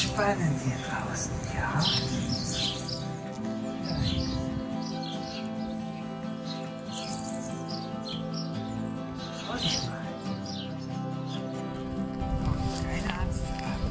spannend hier draußen, ja? Schau dich mal. Keine Angst haben.